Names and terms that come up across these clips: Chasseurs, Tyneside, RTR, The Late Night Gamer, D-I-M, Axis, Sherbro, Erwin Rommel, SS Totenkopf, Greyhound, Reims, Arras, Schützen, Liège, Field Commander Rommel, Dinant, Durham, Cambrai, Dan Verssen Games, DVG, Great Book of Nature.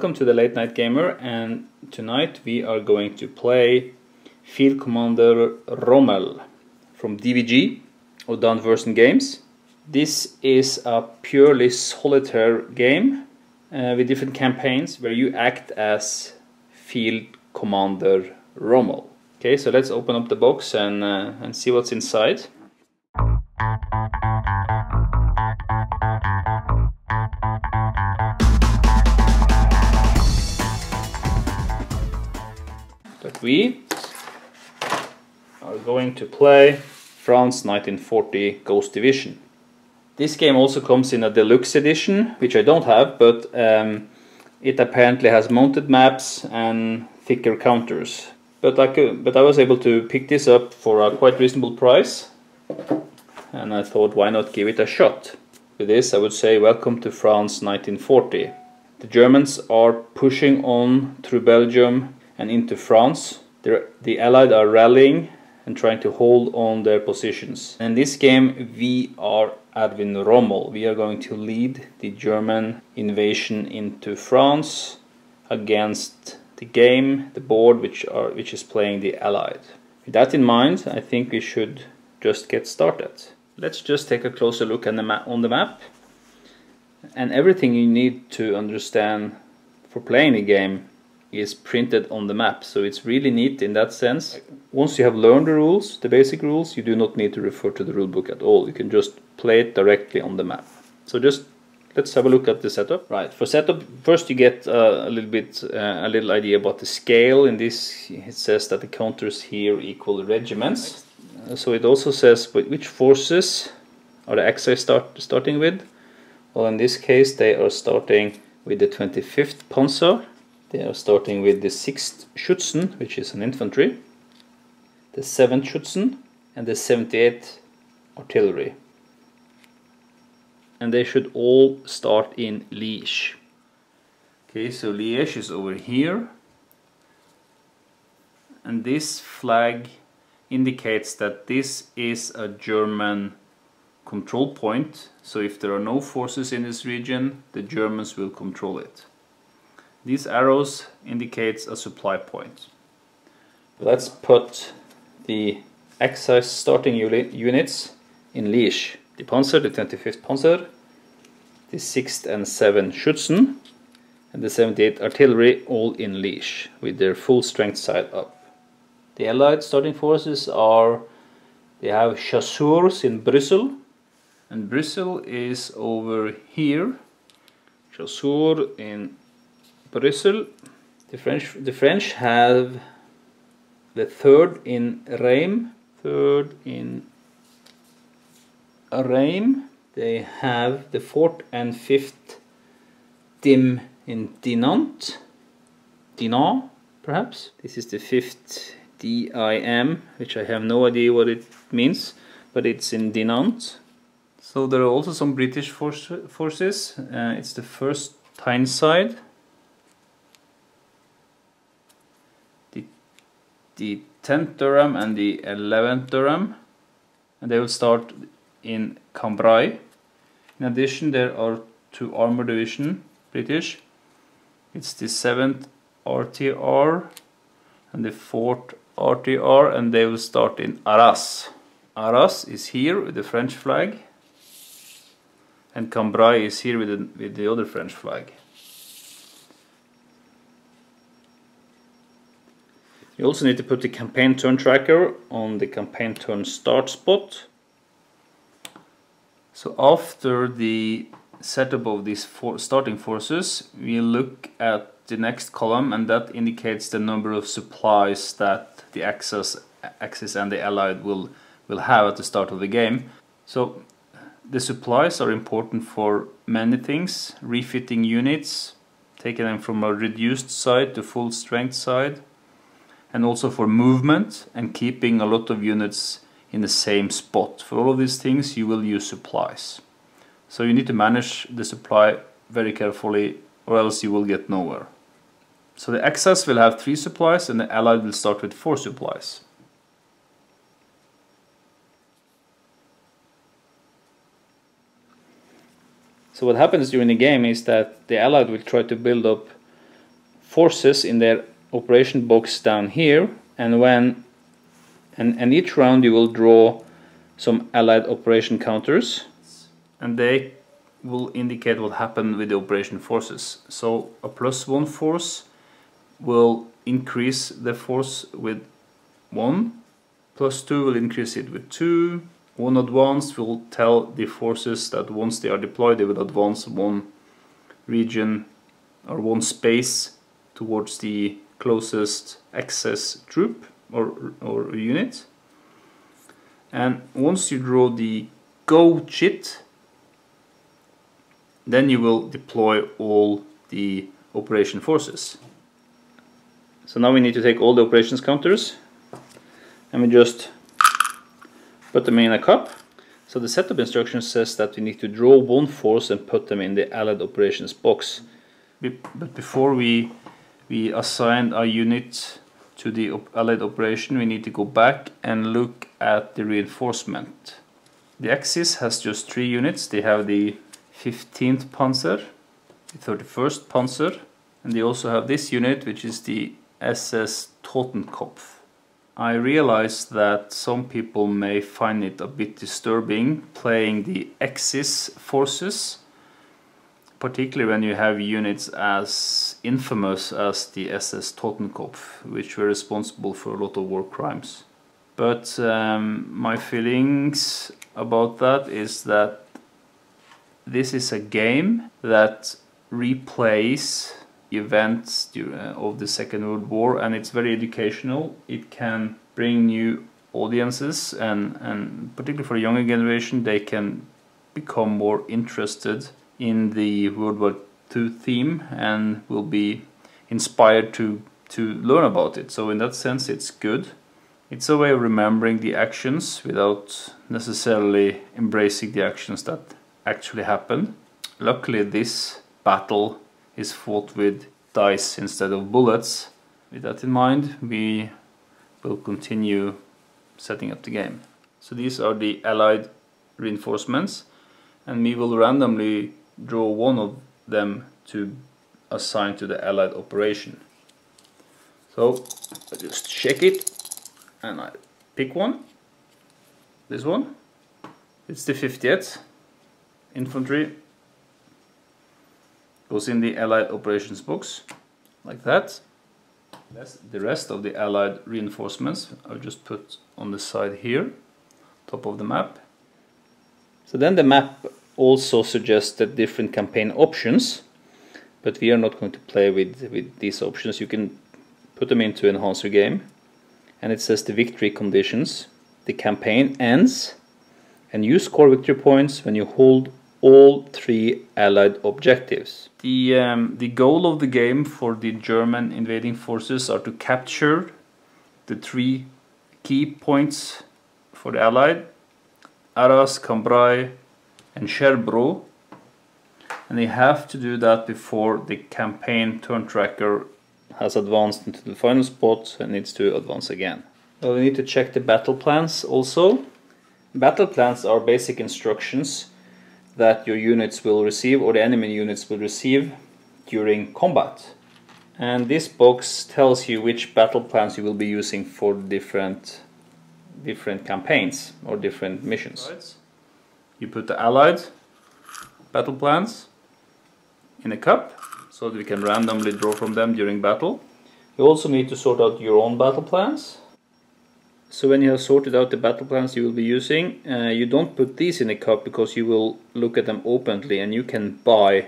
Welcome to The Late Night Gamer, and tonight we are going to play Field Commander Rommel from DVG or Dan Verssen Games. This is a purely solitaire game with different campaigns where you act as Field Commander Rommel. Okay, so let's open up the box and see what's inside. We are going to play France 1940 Ghost Division. This game also comes in a deluxe edition, which I don't have, but it apparently has mounted maps and thicker counters. But I was able to pick this up for a quite reasonable price, and I thought, why not give it a shot? With this, I would say, welcome to France 1940. The Germans are pushing on through Belgium and into France. The Allied are rallying and trying to hold on their positions. In this game we are Adwin Rommel. We are going to lead the German invasion into France against the game, the board, which is playing the Allied. With that in mind, I think we should just get started. Let's just take a closer look on the map and everything you need to understand for playing the game is printed on the map, so it's really neat in that sense. Once you have learned the rules, the basic rules, you do not need to refer to the rulebook at all. You can just play it directly on the map. So just let's have a look at the setup. Right, for setup, first you get a little idea about the scale. In this, it says that the counters here equal regiments. So it also says which forces are the Axis starting with. Well, in this case, they are starting with the 25th Panzer. They are starting with the 6th Schützen, which is an infantry, the 7th Schützen, and the 78th Artillery. And they should all start in Liège. Okay, so Liège is over here. And this flag indicates that this is a German control point. So if there are no forces in this region, the Germans will control it. These arrows indicates a supply point. Let's put the Axis starting units in Liège. The Panzer, the 25th Panzer, the 6th and 7th Schützen, and the 78th Artillery, all in Liège with their full strength side up. The Allied starting forces are, they have Chasseurs in Brussels, and Brussels is over here. Chasseurs in Brussels. The French have the 3rd in Reims. They have the 4th and 5th D-I-M in Dinant. Dinant, perhaps. This is the 5th D-I-M, which I have no idea what it means, but it's in Dinant. So there are also some British forces. It's the 1st Tyneside. The 10th Durham and the 11th Durham, and they will start in Cambrai. In addition, there are two armor division, British. It's the 7th RTR and the 4th RTR, and they will start in Arras. Arras is here with the French flag, and Cambrai is here with the other French flag. You also need to put the campaign turn tracker on the campaign turn start spot. So after the setup of these starting forces, we look at the next column, and that indicates the number of supplies that the Axis and the Allied will have at the start of the game. So the supplies are important for many things: refitting units, taking them from a reduced side to full strength side, and also for movement and keeping a lot of units in the same spot. For all of these things you will use supplies. So you need to manage the supply very carefully, or else you will get nowhere. So the Axis will have 3 supplies and the Allied will start with 4 supplies. So what happens during the game is that the Allied will try to build up forces in their operation box down here, and and each round you will draw some allied operation counters, and they will indicate what happened with the operation forces. So a +1 force will increase the force with 1, +2 will increase it with 2, 1 advanced will tell the forces that once they are deployed they will advance 1 region or 1 space towards the closest excess troop or unit. And once you draw the go chit, then you will deploy all the operation forces. So now we need to take all the operations counters and we just put them in a cup. So the setup instruction says that we need to draw 1 force and put them in the allied operations box. But before we assign a unit to the allied operation, we need to go back and look at the reinforcement. The Axis has just 3 units. They have the 15th Panzer, the 31st Panzer, and they also have this unit, which is the SS Totenkopf. I realize that some people may find it a bit disturbing playing the Axis forces, particularly when you have units as infamous as the SS Totenkopf, which were responsible for a lot of war crimes. But my feelings about that is that this is a game that replays events of the Second World War, and it's very educational. It can bring new audiences, and particularly for a younger generation, they can become more interested in the World War II theme and will be inspired to learn about it. So in that sense, it's good. It's a way of remembering the actions without necessarily embracing the actions that actually happened. Luckily, this battle is fought with dice instead of bullets. With that in mind, we will continue setting up the game. So these are the allied reinforcements, and we will randomly draw 1 of them to assign to the allied operation. So I just check it and I pick 1. This one. It's the 50th. Infantry goes in the allied operations box, like that. The rest of the allied reinforcements I'll just put on the side here, top of the map. So then the map also suggested different campaign options, but we are not going to play with these options. You can put them in to enhance your game. And it says the victory conditions, the campaign ends, and you score victory points when you hold all 3 allied objectives. The goal of the game for the German invading forces are to capture the 3 key points for the allied: Arras, Cambrai and Sherbro, and they have to do that before the campaign turn tracker has advanced into the final spot and needs to advance again. Well, we need to check the battle plans also. Battle plans are basic instructions that your units will receive, or the enemy units will receive, during combat. And this box tells you which battle plans you will be using for different campaigns or different missions. You put the allied battle plans in a cup so that we can randomly draw from them during battle. You also need to sort out your own battle plans. So when you have sorted out the battle plans you will be using, you don't put these in a cup because you will look at them openly, and you can buy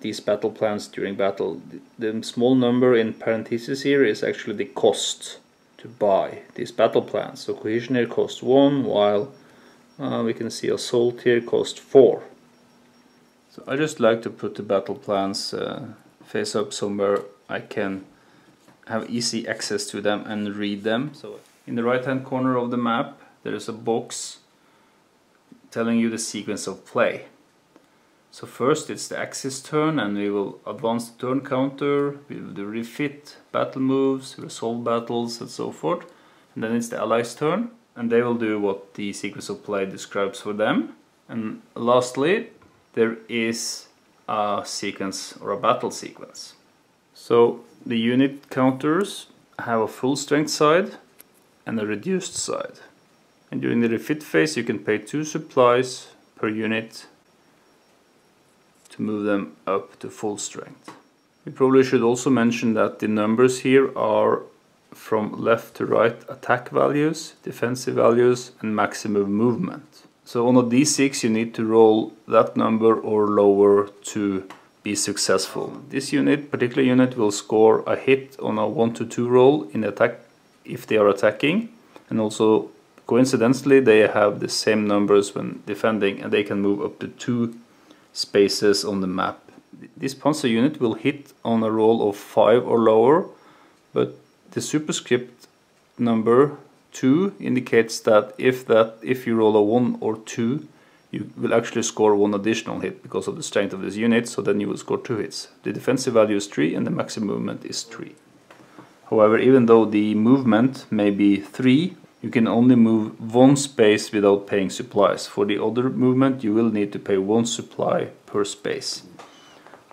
these battle plans during battle. The small number in parentheses here is actually the cost to buy these battle plans. So cohesion here costs 1, while we can see assault here costs 4. So I just like to put the battle plans face up somewhere I can have easy access to them and read them. So in the right hand corner of the map there is a box telling you the sequence of play. So first it's the Axis turn, and we will advance the turn counter, we will do refit battle moves, resolve battles and so forth. And then it's the Allies turn, and they will do what the sequence of play describes for them. And lastly there is a sequence, or a battle sequence. So the unit counters have a full strength side and a reduced side. And during the refit phase you can pay 2 supplies per unit to move them up to full strength. We probably should also mention that the numbers here are from left to right attack values, defensive values and maximum movement. So on a D6 you need to roll that number or lower to be successful. This unit, particular unit, will score a hit on a 1-2 roll in attack if they are attacking, and also coincidentally they have the same numbers when defending, and they can move up to 2 spaces on the map. This Panzer unit will hit on a roll of 5 or lower, but the superscript number 2 indicates that if you roll a 1 or 2 you will actually score 1 additional hit because of the strength of this unit, so then you will score 2 hits. The defensive value is 3 and the maximum movement is 3. However, even though the movement may be 3, you can only move 1 space without paying supplies. For the other movement you will need to pay 1 supply per space.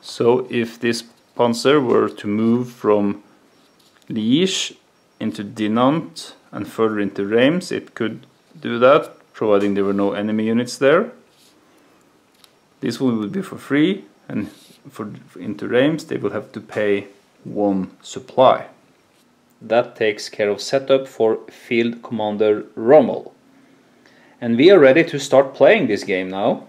So if this Panzer were to move from Liège into Dinant and further into Reims, it could do that, providing there were no enemy units there. This one would be for free, and into Reims they will have to pay 1 supply. That takes care of setup for Field Commander Rommel. And we are ready to start playing this game now.